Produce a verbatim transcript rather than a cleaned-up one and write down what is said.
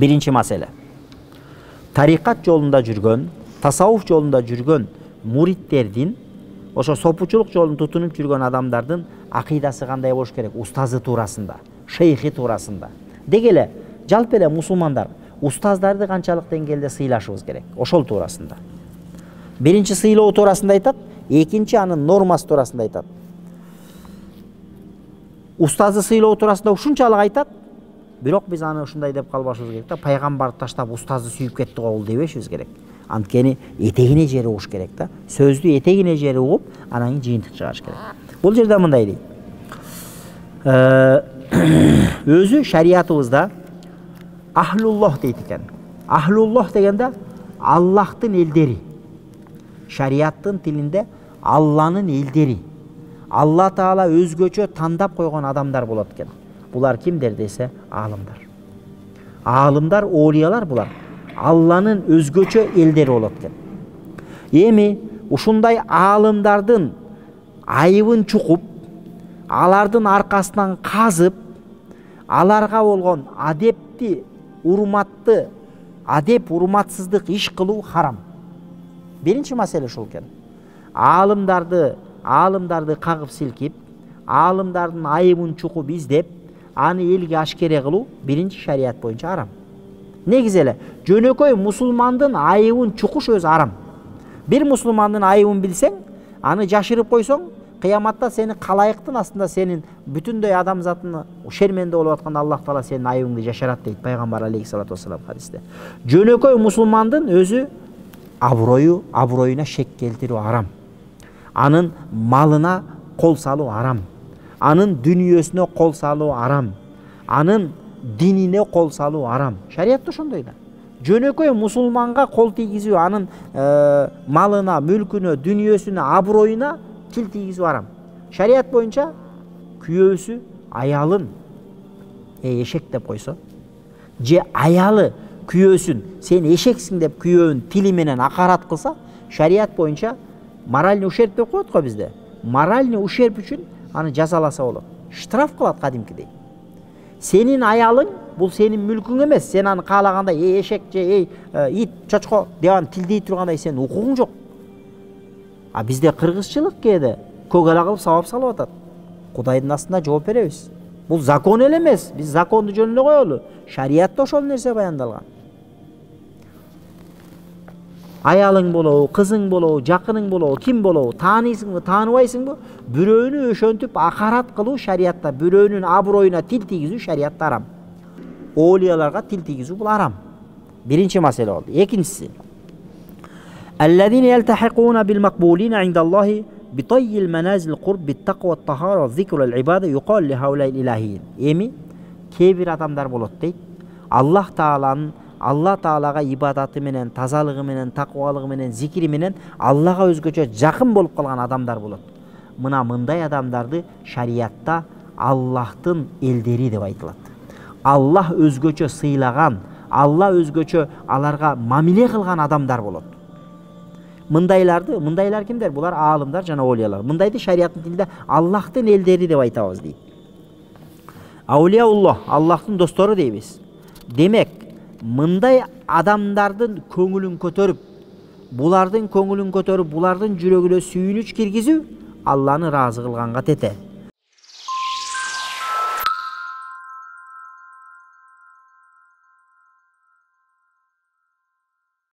Birinci mesele. Tarikat yolunda jürgön, tasavvuf yolunda jürgön muridlerden, oşo sopuçuluk yolunu tutunup jürgön adamlardan akidasi kanday boş gerek, ustazı turasında, şeyhi turasında. Degele, jalpele musulmanlar, ustazlardı kançalık dengelde sıylaşıbız gerek, oşol turasında. Birinci sıylığı turasında aytat, ikinci anın norması turasında aytat. Ustazı sıylığı turasında uşunçalık aytat, birok biz anı uşunday dep kalbasız gerek de, paygambar taştab ustazı suyup kettik oğul debeşiz gerek. Antkeni etegine jeri uğuş gerek de, sözlü etegine jeri uğup, anayın jiyintik çıkarış gerek. Bu jerde mınday deyt. Özü şariatımızda ahlullah deyt eken. Ahlullah degende Allah'tın elderi. Şariattın dilinde Allah'ın elderi. Allah Taala özgöçö tandap koygon adamlar bolat eken. Bular kimdir dese alımlar. Alımlar, oliyalar bular. Allah'ın özgöçö elderi bolat eken. Emi uşunday alımdardın ayıbın çukup, alardın arkasından kazıp, alarga olgon adepti, urmatlı, adep urmatsızlık iş kıluu haram. Birinci mesele şulken. Alımdardı, alımdardı kagıp silkip, alımdardın ayıbın çukup izdep, anı elge aşkere kıluu birinci şariat boyunca haram. Ne güzel, jönököy musulmandın ayıbın çukuş öz haram. Bir musulmandın ayıbın bilsen, anı jaşırıp koysan, kıyamatta seni kalayıktın aslında senin bütün de adam zatını şermende olup atkanda Allah Teala senin ayıbındı yaşarat deyip Peygamber Aleyhisselatü Vesselam hadiste. Jönököy musulmandın özü avroyu, avroyuna şek keltiru haram. Anın malına kol salu haram. Anın dünyösüne kol salu haram. Anın dinine kol salu haram. Şeriat duşundaydı. Jönököy musulmanga kol tigiziyor, anın e, malına, mülküne, dünyösüne, abroyuna kil tigiziyor haram. Şeriat boyunca küyösü ayalın e, eşek dep koysa, je ayalı küyösün, sen eşeksin dep küyöğün tilimenen akarat kılsa, şeriat boyunca moralni uşerp dep koyat ko bizde. Moralni uşerp üçün anı jazalasa olur. Ştraf kılat kadimkidey. Senin ayalın bu senin mülkün emes. Sen anı kaalaganda ey eşek, ey e, it, çoçko degan tildey turganday senin hukukun jok. A bizde kırgızçılık kede kögala kılıp savap salıp atat. Kudaydın aslında жооп berebis. Bu zakon el emes. Biz zakondu jönüne koyolu. Şariatta oşol nerse bayandalgan. Ayalın bolobu, kızın bolobu, jakının bolobu, kim bolobu, tanıysınbı, tanıbaysınbı, büröünü öşöntüp akarat kıluu şariatta, büröünün abroyuna til tigizu şariatta haram. Oliyalarga til tigizu bul haram. Birinci mesele oldu. İkincisi. اَلَّذ۪ينَ يَلْتَحِقُونَ بِالْمَقْبُولِينَ عِنْدَ اللّٰهِ بِطَيِّ الْمَنَازِ الْقُرْبِ بِالْتَقْوَ الطَّهَارَ وَالذِّكْرُ الْعِبَادَ يُقَالْ لِهَوْلَيْ الْاِلٰهِينَ Emi, kebir adamlar bolat deyt. Allah Taala'nın, Allah Taala'ga ibadatı menen, tazalığı menen, takvalığı menen, zikiri menen, Allah'a özgöçö jakın bolup kalan adamlar bolat. Mına mınday adamdardı şariatta Allah'tın elderi dep aytılat. Allah özgöçö sıylagan, Allah özgöçö alarga mamile kılgan adamlar bolat. Mındaylardı, mındaylar kimdir? Bular alımlar, jana oliyalar. Mındaydı şariatın dilinde Allah'tın elderi dep aytabız deyt. Auliyaullah, Allah'tın dostları deybiz. Demek, mınday adamdardın köngülün kötörüp, bulardın köngülün kötörüp, bulardın jüregüne süyünüç kirgizü Allah'ını razı kılganğa tete.